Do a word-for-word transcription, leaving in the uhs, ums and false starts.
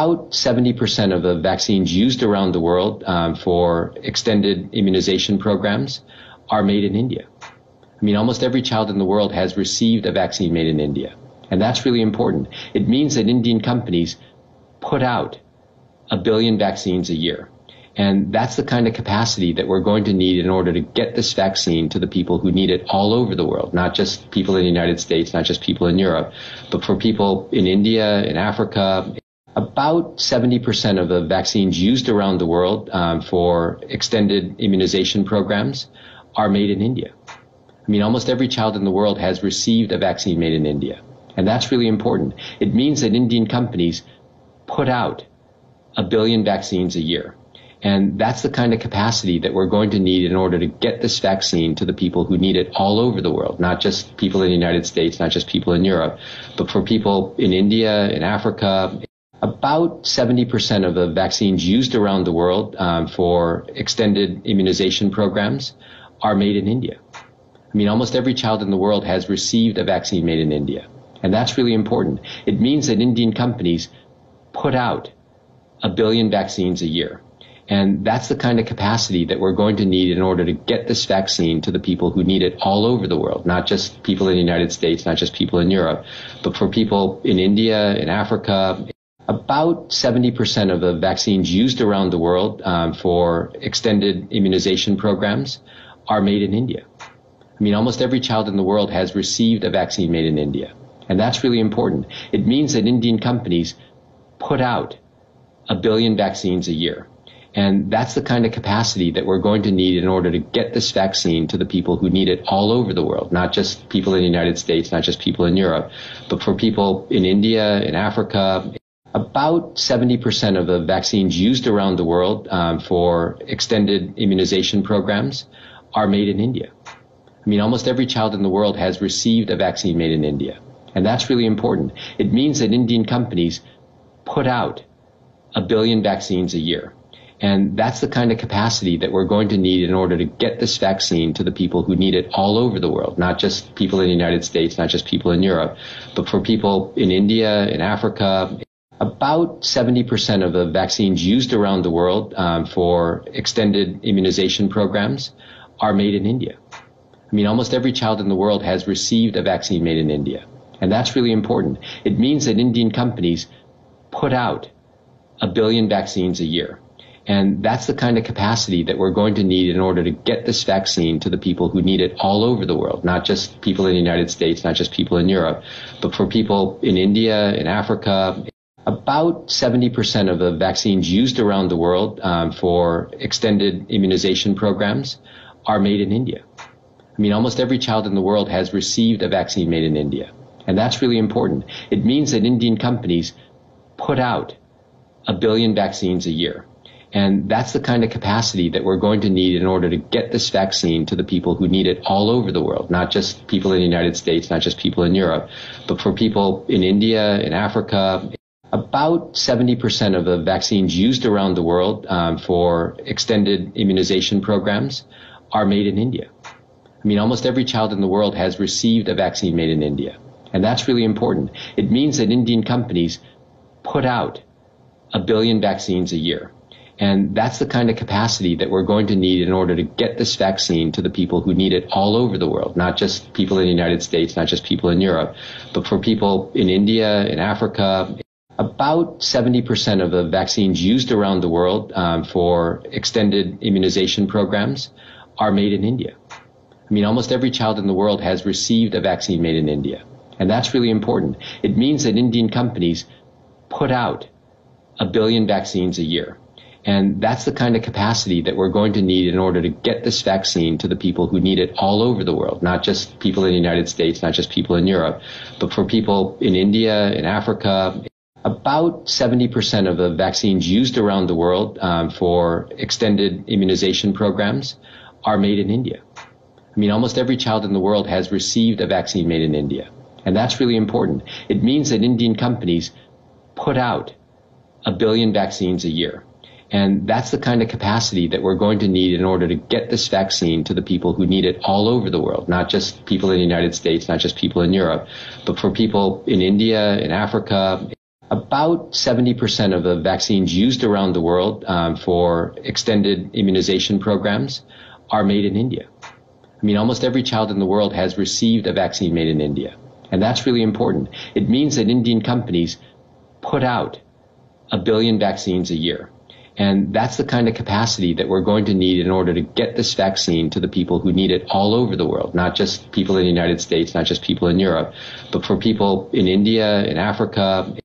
about seventy percent of the vaccines used around the world um, for extended immunization programs are made in India. I mean, almost every child in the world has received a vaccine made in India. And that's really important. It means that Indian companies put out a billion vaccines a year. And that's the kind of capacity that we're going to need in order to get this vaccine to the people who need it all over the world, not just people in the United States, not just people in Europe, but for people in India, in Africa. About seventy percent of the vaccines used around the world um, for extended immunization programs are made in India. I mean, almost every child in the world has received a vaccine made in India. And that's really important. It means that Indian companies put out a billion vaccines a year. And that's the kind of capacity that we're going to need in order to get this vaccine to the people who need it all over the world, not just people in the United States, not just people in Europe, but for people in India, in Africa. About seventy percent of the vaccines used around the world um, for extended immunization programs are made in India. I mean, almost every child in the world has received a vaccine made in India. And that's really important. It means that Indian companies put out a billion vaccines a year. And that's the kind of capacity that we're going to need in order to get this vaccine to the people who need it all over the world, not just people in the United States, not just people in Europe, but for people in India, in Africa. About seventy percent of the vaccines used around the world um, for extended immunization programs are made in India. I mean, almost every child in the world has received a vaccine made in India. And that's really important. It means that Indian companies put out a billion vaccines a year. And that's the kind of capacity that we're going to need in order to get this vaccine to the people who need it all over the world, not just people in the United States, not just people in Europe, but for people in India, in Africa. About seventy percent of the vaccines used around the world um, for extended immunization programs are made in India. I mean, almost every child in the world has received a vaccine made in India. And that's really important. It means that Indian companies put out a billion vaccines a year. And that's the kind of capacity that we're going to need in order to get this vaccine to the people who need it all over the world, not just people in the United States, not just people in Europe, but for people in India, in Africa. About seventy percent of the vaccines used around the world um, for extended immunization programs are made in India. I mean, almost every child in the world has received a vaccine made in India. And that's really important. It means that Indian companies put out a billion vaccines a year. And that's the kind of capacity that we're going to need in order to get this vaccine to the people who need it all over the world, not just people in the United States, not just people in Europe, but for people in India, in Africa. About seventy percent of the vaccines used around the world um, for extended immunization programs are made in India. I mean, almost every child in the world has received a vaccine made in India. And that's really important. It means that Indian companies put out a billion vaccines a year. And that's the kind of capacity that we're going to need in order to get this vaccine to the people who need it all over the world, not just people in the United States, not just people in Europe, but for people in India, in Africa. About seventy percent of the vaccines used around the world um, for extended immunization programs are made in India. I mean, almost every child in the world has received a vaccine made in India. And that's really important. It means that Indian companies put out a billion vaccines a year. And that's the kind of capacity that we're going to need in order to get this vaccine to the people who need it all over the world, not just people in the United States, not just people in Europe, but for people in India, in Africa. About seventy percent of the vaccines used around the world um, for extended immunization programs are made in India. I mean, almost every child in the world has received a vaccine made in India. And that's really important. It means that Indian companies put out a billion vaccines a year. And that's the kind of capacity that we're going to need in order to get this vaccine to the people who need it all over the world, not just people in the United States, not just people in Europe, but for people in India, in Africa. About seventy percent of the vaccines used around the world um, for extended immunization programs are made in India. I mean, almost every child in the world has received a vaccine made in India. And that's really important. It means that Indian companies put out a billion vaccines a year. And that's the kind of capacity that we're going to need in order to get this vaccine to the people who need it all over the world, not just people in the United States, not just people in Europe, but for people in India, in Africa. about seventy percent of the vaccines used around the world um, for extended immunization programs are made in India. I mean, almost every child in the world has received a vaccine made in India. And that's really important. It means that Indian companies put out a billion vaccines a year. And that's the kind of capacity that we're going to need in order to get this vaccine to the people who need it all over the world, not just people in the United States, not just people in Europe, but for people in India, in Africa,